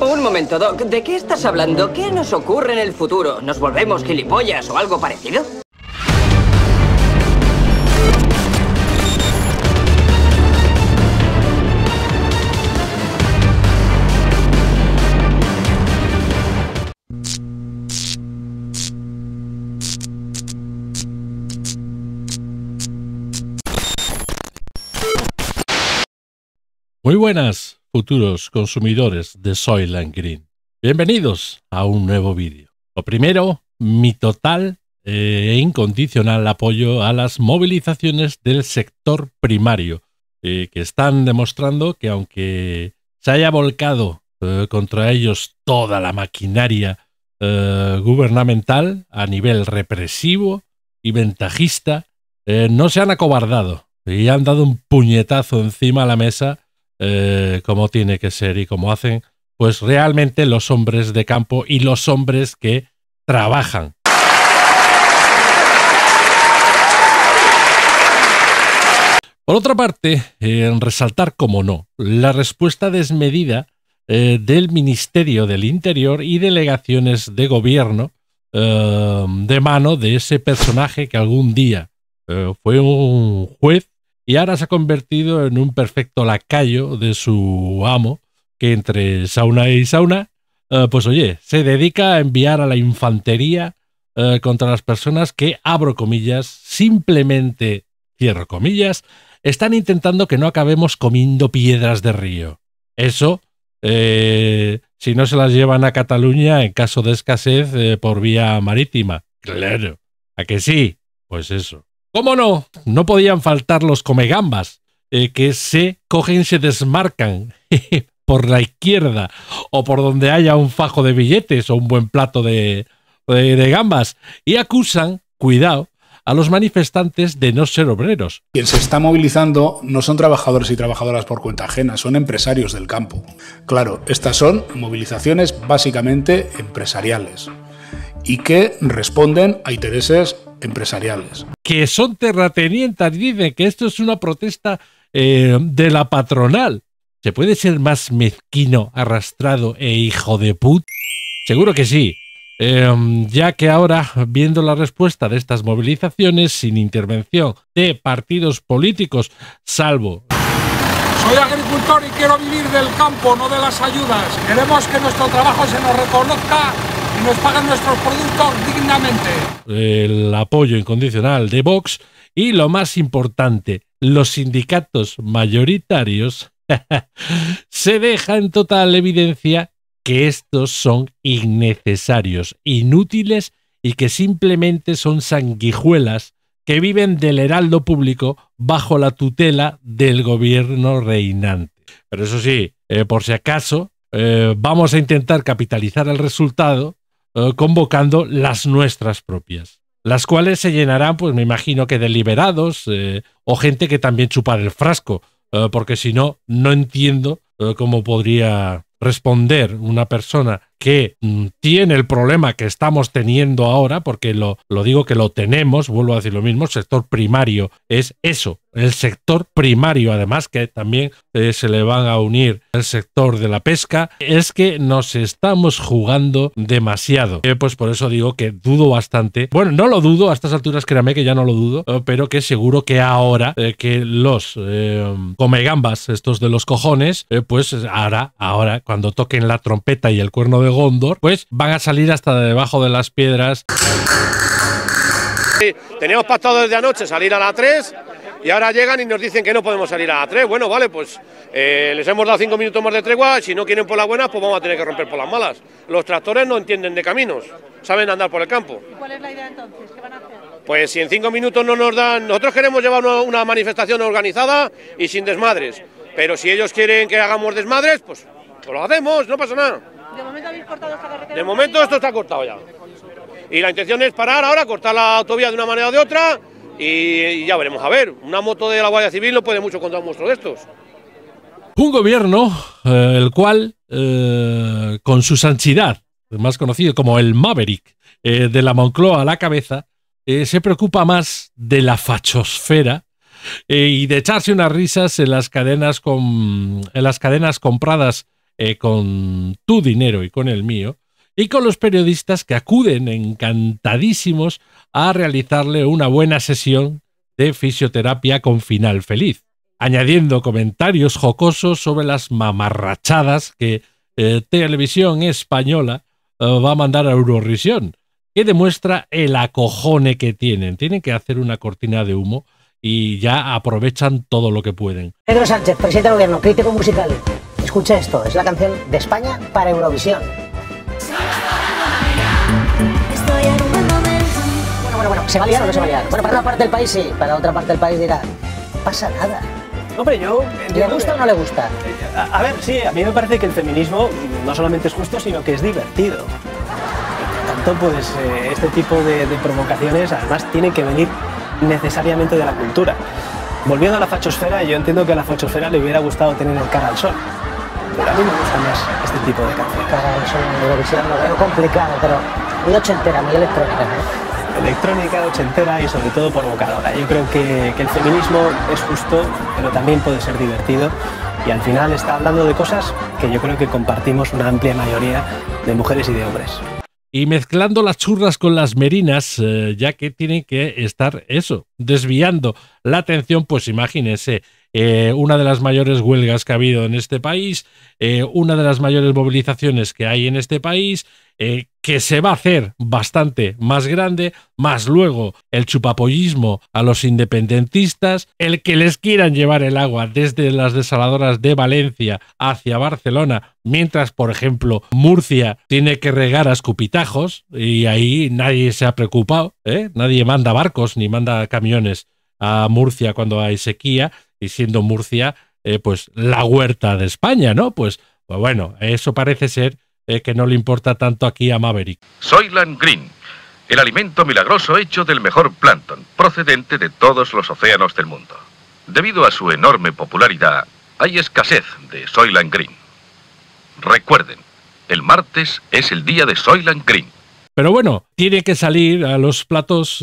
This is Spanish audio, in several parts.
Un momento, Doc. ¿De qué estás hablando? ¿Qué nos ocurre en el futuro? ¿Nos volvemos gilipollas o algo parecido? Muy buenas, futuros consumidores de Soylent Green. Bienvenidos a un nuevo vídeo. Lo primero, mi total e incondicional apoyo a las movilizaciones del sector primario, que están demostrando que aunque se haya volcado contra ellos toda la maquinaria gubernamental a nivel represivo y ventajista, no se han acobardado y han dado un puñetazo encima a la mesa. Como tiene que ser y como hacen pues realmente los hombres de campo y los hombres que trabajan. Por otra parte, resaltar, como no, la respuesta desmedida del Ministerio del Interior y delegaciones de gobierno de mano de ese personaje que algún día fue un juez y ahora se ha convertido en un perfecto lacayo de su amo, que entre sauna y sauna, pues oye, se dedica a enviar a la infantería contra las personas que, abro comillas, simplemente, cierro comillas, están intentando que no acabemos comiendo piedras de río. Eso, si no se las llevan a Cataluña en caso de escasez por vía marítima. Claro, ¿a que sí? Pues eso. ¿Cómo no? No podían faltar los comegambas, que se cogen y se desmarcan por la izquierda o por donde haya un fajo de billetes o un buen plato de gambas, y acusan, cuidado, a los manifestantes de no ser obreros. Quien se está movilizando no son trabajadores y trabajadoras por cuenta ajena, son empresarios del campo. Claro, estas son movilizaciones básicamente empresariales y que responden a intereses empresariales. Que son terratenientes y dicen que esto es una protesta de la patronal. ¿Se puede ser más mezquino, arrastrado e hijo de puta? Seguro que sí. Ya que ahora, viendo la respuesta de estas movilizaciones sin intervención de partidos políticos, salvo... Soy agricultor y quiero vivir del campo, no de las ayudas. Queremos que nuestro trabajo se nos reconozca y nos pagan nuestros productos dignamente. El apoyo incondicional de VOX y, lo más importante, los sindicatos mayoritarios se deja en total evidencia que estos son innecesarios, inútiles y que simplemente son sanguijuelas que viven del heraldo público bajo la tutela del gobierno reinante. Pero eso sí, por si acaso, vamos a intentar capitalizar el resultado convocando las nuestras propias, las cuales se llenarán, pues me imagino que de liberados o gente que también chupa el frasco, porque si no, no entiendo cómo podría responder una persona que tiene el problema que estamos teniendo ahora, porque lo digo que lo tenemos, vuelvo a decir lo mismo, el sector primario es eso, el sector primario, además que también se le van a unir el sector de la pesca, es que nos estamos jugando demasiado. Pues por eso digo que dudo bastante, bueno, no lo dudo, a estas alturas créame que ya no lo dudo, pero que seguro que ahora que los comegambas, estos de los cojones, pues ahora cuando toquen la trompeta y el cuerno de Góndor, pues van a salir hasta debajo de las piedras. Sí, teníamos pactado desde anoche salir a las 3 y ahora llegan y nos dicen que no podemos salir a las 3. Bueno, vale, pues les hemos dado 5 minutos más de tregua. Si no quieren por las buenas, pues vamos a tener que romper por las malas. Los tractores no entienden de caminos, saben andar por el campo. ¿Y cuál es la idea entonces? ¿Qué van a hacer? Pues si en 5 minutos no nos dan... Nosotros queremos llevar una manifestación organizada y sin desmadres, pero si ellos quieren que hagamos desmadres, pues lo hacemos, no pasa nada. ¿De momento habéis cortado esta carretera? De momento esto está cortado ya. Y la intención es parar ahora, cortar la autovía de una manera o de otra y ya veremos. A ver, una moto de la Guardia Civil no puede mucho contra un monstruo de estos. Un gobierno, el cual, con su Sanchidad, más conocido como el Maverick, de la Moncloa a la cabeza, se preocupa más de la fachosfera y de echarse unas risas en las cadenas compradas con tu dinero y con el mío, y con los periodistas que acuden encantadísimos a realizarle una buena sesión de fisioterapia con final feliz, añadiendo comentarios jocosos sobre las mamarrachadas que Televisión Española va a mandar a Eurovisión, que demuestra el acojone que tienen. Tienen que hacer una cortina de humo y ya aprovechan todo lo que pueden. Pedro Sánchez, presidente del gobierno, crítico musical. Escucha esto, es la canción de España para Eurovisión. Bueno, ¿se va a liar o no se va a liar? Bueno, para una parte del país sí, para otra parte del país dirá, no pasa nada. Hombre, yo... ¿Le gusta o no le gusta? A ver, sí, a mí me parece que el feminismo no solamente es justo, sino que es divertido. Por tanto, pues este tipo de provocaciones además tienen que venir necesariamente de la cultura. Volviendo a la fachosfera, yo entiendo que a la fachosfera le hubiera gustado tener el cara al sol. Pero a mí me gusta más este tipo de canciones. Cara al sol, lo veo complicado, pero muy ochentera, muy electrónica, ¿eh? Electrónica, ochentera y sobre todo provocadora. Yo creo que el feminismo es justo, pero también puede ser divertido y al final está hablando de cosas que yo creo que compartimos una amplia mayoría de mujeres y de hombres. Y mezclando las churras con las merinas, ya que tienen que estar eso, desviando la atención, pues imagínense, una de las mayores huelgas que ha habido en este país, una de las mayores movilizaciones que hay en este país, que se va a hacer bastante más grande, más luego el chupapollismo a los independentistas, el que les quieran llevar el agua desde las desaladoras de Valencia hacia Barcelona, mientras, por ejemplo, Murcia tiene que regar a escupitajos y ahí nadie se ha preocupado, ¿eh? Nadie manda barcos ni manda camiones a Murcia cuando hay sequía y siendo Murcia pues la huerta de España, ¿no? Pues bueno, eso parece ser que no le importa tanto aquí a Maverick. Soylent Green, el alimento milagroso hecho del mejor plancton, procedente de todos los océanos del mundo. Debido a su enorme popularidad, hay escasez de Soylent Green. Recuerden, el martes es el día de Soylent Green. Pero bueno, tiene que salir a los platos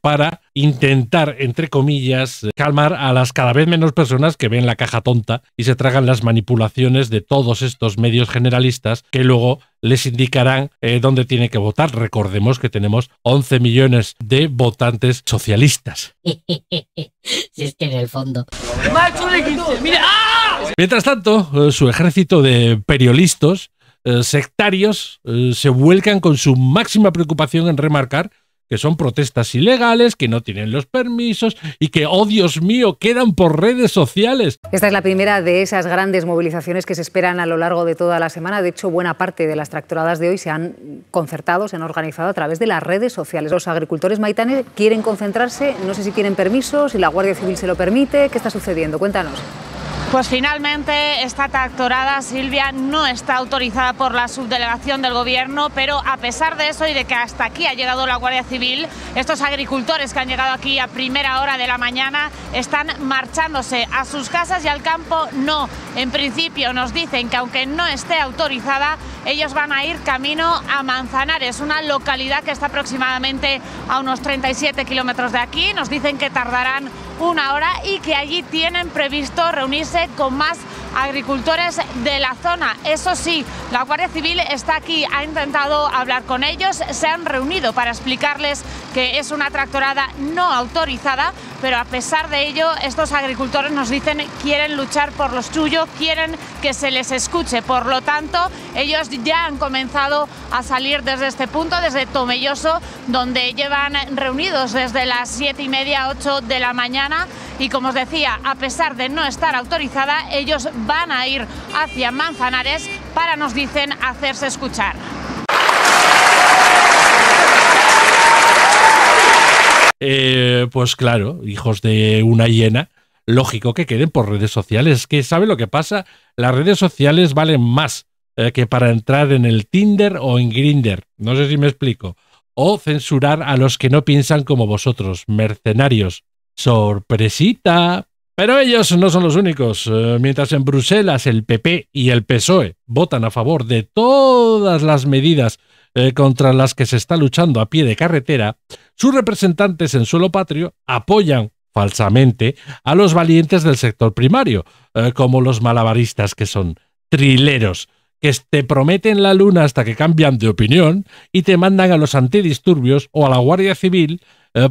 para intentar, entre comillas, calmar a las cada vez menos personas que ven la caja tonta y se tragan las manipulaciones de todos estos medios generalistas que luego les indicarán dónde tiene que votar. Recordemos que tenemos 11 millones de votantes socialistas. Si es que en el fondo... Mientras tanto, su ejército de periodistas sectarios se vuelcan con su máxima preocupación en remarcar que son protestas ilegales, que no tienen los permisos y que, oh Dios mío, quedan por redes sociales. Esta es la primera de esas grandes movilizaciones que se esperan a lo largo de toda la semana. De hecho, buena parte de las tractoradas de hoy se han concertado, se han organizado a través de las redes sociales. Los agricultores maitanes quieren concentrarse, no sé si tienen permiso, si la Guardia Civil se lo permite. ¿Qué está sucediendo? Cuéntanos. Pues finalmente esta tractorada, Silvia, no está autorizada por la subdelegación del gobierno, pero a pesar de eso y de que hasta aquí ha llegado la Guardia Civil, estos agricultores que han llegado aquí a primera hora de la mañana están marchándose a sus casas y al campo no. En principio nos dicen que aunque no esté autorizada, ellos van a ir camino a Manzanares, una localidad que está aproximadamente a unos 37 kilómetros de aquí. Nos dicen que tardarán una hora y que allí tienen previsto reunirse con más agricultores de la zona. Eso sí, la Guardia Civil está aquí, ha intentado hablar con ellos, se han reunido para explicarles que es una tractorada no autorizada, pero a pesar de ello, estos agricultores nos dicen quieren luchar por los suyos, quieren que se les escuche. Por lo tanto, ellos ya han comenzado a salir desde este punto, desde Tomelloso, donde llevan reunidos desde las 7:30, 8 de la mañana. Y como os decía, a pesar de no estar autorizada, ellos van a ir hacia Manzanares para, nos dicen, hacerse escuchar. Pues claro, hijos de una hiena, lógico que queden por redes sociales. Que ¿sabe lo que pasa? Las redes sociales valen más que para entrar en el Tinder o en Grinder. No sé si me explico. O censurar a los que no piensan como vosotros, mercenarios. ¡Sorpresita! Pero ellos no son los únicos. Mientras en Bruselas el PP y el PSOE votan a favor de todas las medidas contra las que se está luchando a pie de carretera, sus representantes en suelo patrio apoyan falsamente a los valientes del sector primario, como los malabaristas que son. trileros que te prometen la luna hasta que cambian de opinión y te mandan a los antidisturbios o a la Guardia Civil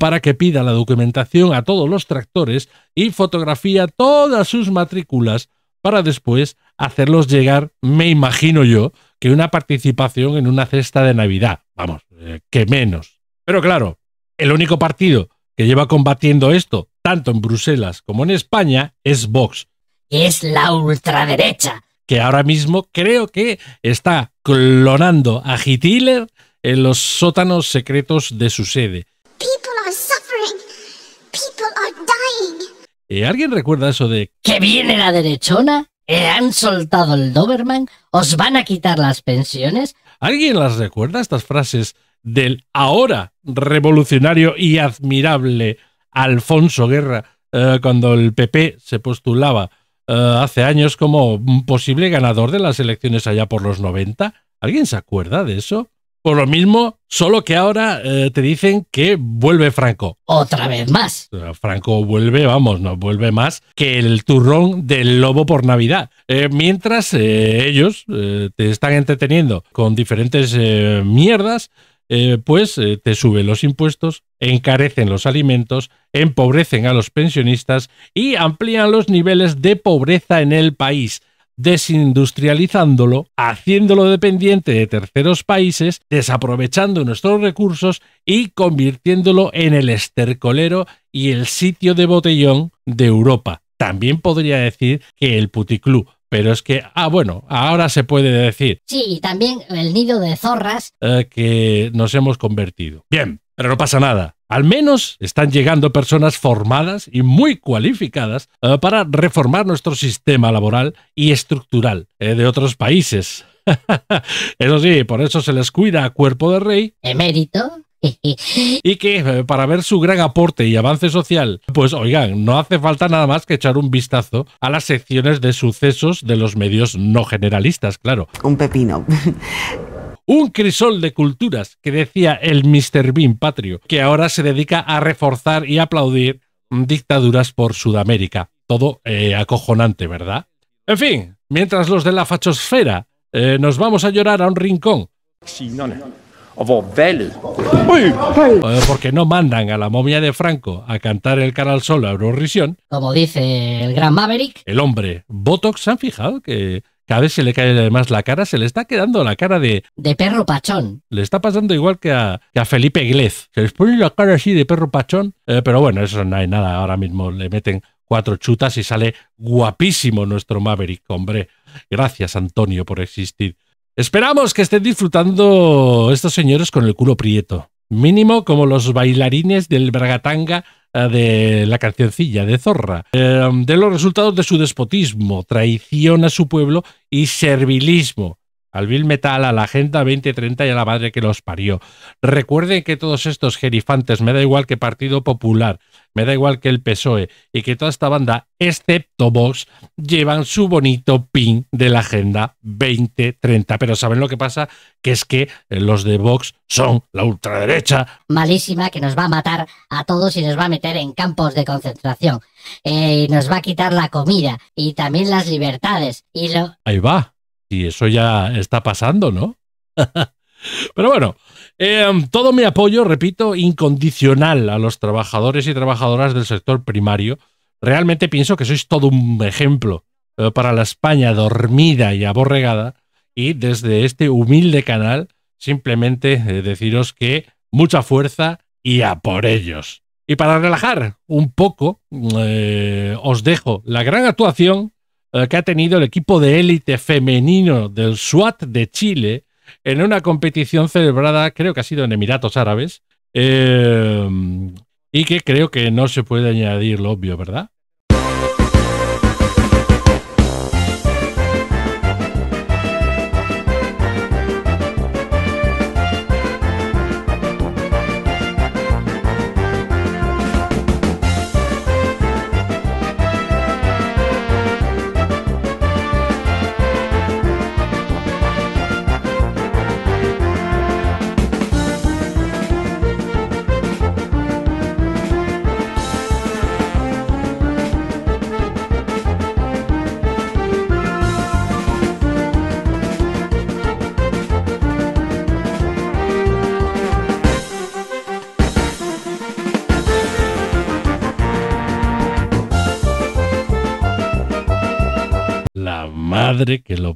para que pida la documentación a todos los tractores y fotografía todas sus matrículas para después hacerlos llegar, me imagino yo, que una participación en una cesta de Navidad. Vamos, que menos. Pero claro, el único partido que lleva combatiendo esto, tanto en Bruselas como en España, es Vox. Es la ultraderecha, que ahora mismo creo que está clonando a Hitler en los sótanos secretos de su sede. ¿Alguien recuerda eso de que viene la derechona? ¿Han soltado el Doberman? ¿Os van a quitar las pensiones? ¿Alguien las recuerda, estas frases del ahora revolucionario y admirable Alfonso Guerra, cuando el PP se postulaba hace años como un posible ganador de las elecciones allá por los 90? ¿Alguien se acuerda de eso? Por lo mismo, solo que ahora te dicen que vuelve Franco. ¿Otra vez más? Franco vuelve, vamos, no vuelve más que el turrón del lobo por Navidad. Mientras ellos te están entreteniendo con diferentes mierdas, pues te suben los impuestos, encarecen los alimentos, empobrecen a los pensionistas y amplían los niveles de pobreza en el país, desindustrializándolo, haciéndolo dependiente de terceros países, desaprovechando nuestros recursos y convirtiéndolo en el estercolero y el sitio de botellón de Europa. También podría decir que el puticlub. Pero es que, bueno, ahora se puede decir. Sí, y también el nido de zorras. Que nos hemos convertido. Bien, pero no pasa nada. Al menos están llegando personas formadas y muy cualificadas para reformar nuestro sistema laboral y estructural de otros países. Eso sí, por eso se les cuida a cuerpo de rey. Emérito. Y que para ver su gran aporte y avance social, pues oigan, no hace falta nada más que echar un vistazo a las secciones de sucesos de los medios no generalistas, claro. Un pepino. Un crisol de culturas que decía el Mr. Bean patrio, que ahora se dedica a reforzar y aplaudir dictaduras por Sudamérica. Todo acojonante, ¿verdad? En fin, mientras los de la fachosfera nos vamos a llorar a un rincón. Sí, no, no. Porque no mandan a la momia de Franco a cantar el cara al sol a Eurovisión, como dice el gran Maverick. El hombre Botox, ¿se han fijado que cada vez se le cae más la cara? Se le está quedando la cara de perro pachón. Le está pasando igual que a Felipe Iglesias. Se les pone la cara así de perro pachón. Pero bueno, eso no hay nada. Ahora mismo le meten 4 chutas y sale guapísimo nuestro Maverick. Hombre, gracias Antonio por existir. Esperamos que estén disfrutando estos señores con el culo prieto. Mínimo como los bailarines del bragatanga de la cancioncilla de Zorra. De los resultados de su despotismo, traición a su pueblo y servilismo. Al Bill Metal, a la Agenda 2030 y a la madre que los parió. Recuerden que todos estos jerifantes, me da igual que Partido Popular, me da igual que el PSOE y que toda esta banda, excepto Vox, llevan su bonito pin de la Agenda 2030. Pero ¿saben lo que pasa? Que es que los de Vox son la ultraderecha malísima que nos va a matar a todos y nos va a meter en campos de concentración. Y nos va a quitar la comida y también las libertades. Y ahí va. Y eso ya está pasando, ¿no? Pero bueno, todo mi apoyo, repito, incondicional a los trabajadores y trabajadoras del sector primario. Realmente pienso que sois todo un ejemplo para la España dormida y aborregada. Y desde este humilde canal, simplemente deciros que mucha fuerza y a por ellos. Y para relajar un poco, os dejo la gran actuación que ha tenido el equipo de élite femenino del SWAT de Chile en una competición celebrada, creo que ha sido en Emiratos Árabes, y que creo que no se puede añadir lo obvio, ¿verdad? madre que lo...